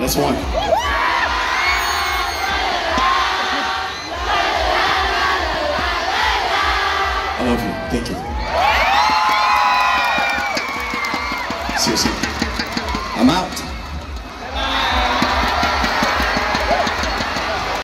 That's one.